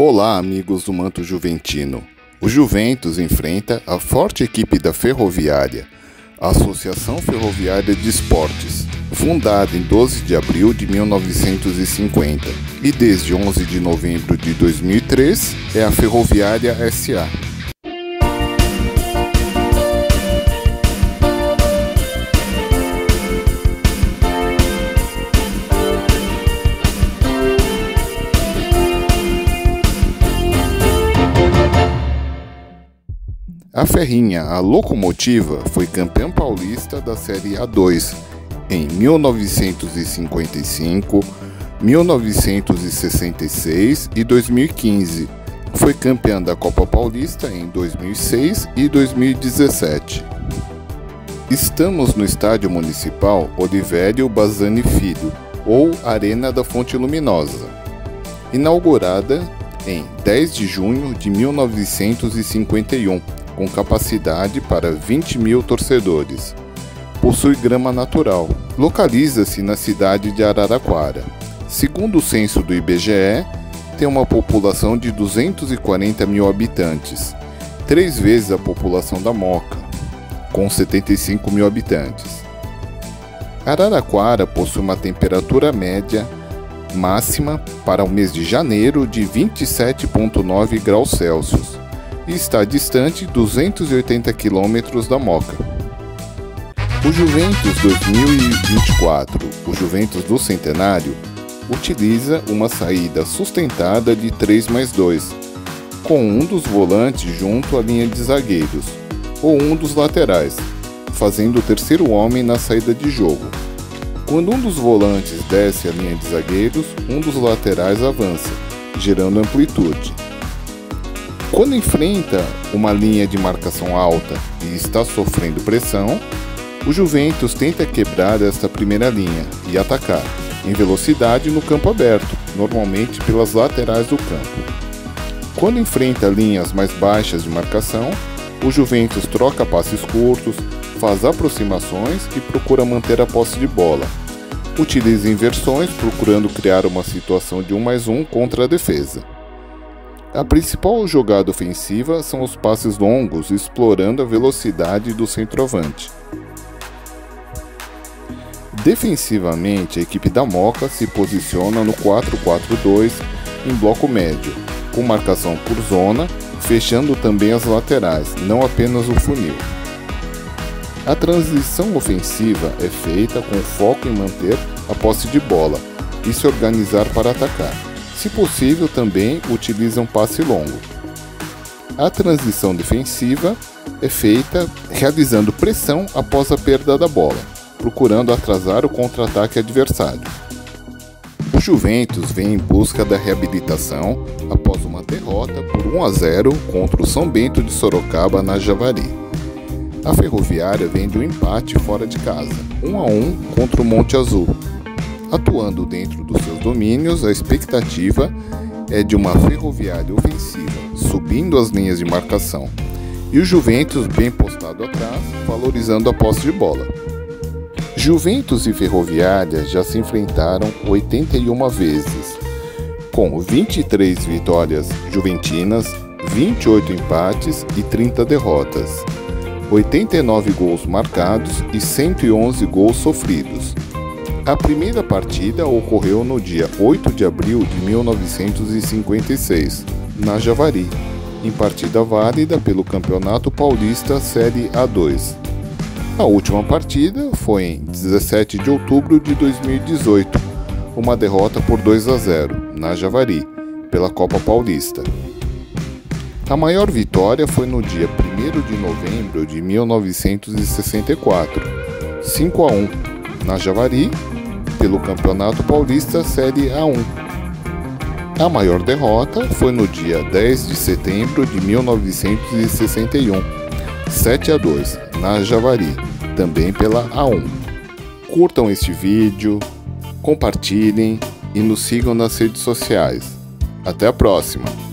Olá, amigos do Manto Juventino. O Juventus enfrenta a forte equipe da Ferroviária, a Associação Ferroviária de Esportes, fundada em 12 de abril de 1950 e desde 11 de novembro de 2003 é a Ferroviária SA. A Ferrinha, a locomotiva, foi campeã paulista da Série A2 em 1955, 1966 e 2015. Foi campeã da Copa Paulista em 2006 e 2017. Estamos no Estádio Municipal Oliverio Bazani Filho, ou Arena da Fonte Luminosa, inaugurada em 10 de junho de 1951. Com capacidade para 20 mil torcedores. Possui grama natural. Localiza-se na cidade de Araraquara. Segundo o censo do IBGE, tem uma população de 240 mil habitantes, 3 vezes a população da Mooca, com 75 mil habitantes. Araraquara possui uma temperatura média máxima para o mês de janeiro de 27,9 graus Celsius. E está distante 280 quilômetros da Mooca. O Juventus 2024, o Juventus do Centenário, utiliza uma saída sustentada de 3+2, com um dos volantes junto à linha de zagueiros, ou um dos laterais, fazendo o terceiro homem na saída de jogo. Quando um dos volantes desce a linha de zagueiros, um dos laterais avança, gerando amplitude. Quando enfrenta uma linha de marcação alta e está sofrendo pressão, o Juventus tenta quebrar esta primeira linha e atacar, em velocidade no campo aberto, normalmente pelas laterais do campo. Quando enfrenta linhas mais baixas de marcação, o Juventus troca passes curtos, faz aproximações e procura manter a posse de bola. Utiliza inversões procurando criar uma situação de 1+1 contra a defesa. A principal jogada ofensiva são os passes longos, explorando a velocidade do centroavante. Defensivamente, a equipe da Mooca se posiciona no 4-4-2 em bloco médio, com marcação por zona, fechando também as laterais, não apenas o funil. A transição ofensiva é feita com foco em manter a posse de bola e se organizar para atacar. Se possível, também utiliza um passe longo. A transição defensiva é feita realizando pressão após a perda da bola, procurando atrasar o contra-ataque adversário. O Juventus vem em busca da reabilitação após uma derrota por 1-0 contra o São Bento de Sorocaba na Javari. A Ferroviária vem de um empate fora de casa, 1-1 contra o Monte Azul. Atuando dentro dos seus domínios, a expectativa é de uma Ferroviária ofensiva, subindo as linhas de marcação, e o Juventus bem postado atrás, valorizando a posse de bola. Juventus e Ferroviária já se enfrentaram 81 vezes, com 23 vitórias juventinas, 28 empates e 30 derrotas, 89 gols marcados e 111 gols sofridos. A primeira partida ocorreu no dia 8 de abril de 1956, na Javari, em partida válida pelo Campeonato Paulista Série A2. A última partida foi em 17 de outubro de 2018, uma derrota por 2-0, na Javari, pela Copa Paulista. A maior vitória foi no dia 1º de novembro de 1964, 5-1, na Javari, pelo Campeonato Paulista Série A1. A maior derrota foi no dia 10 de setembro de 1961, 7-2, na Javari, também pela A1. Curtam este vídeo, compartilhem e nos sigam nas redes sociais. Até a próxima!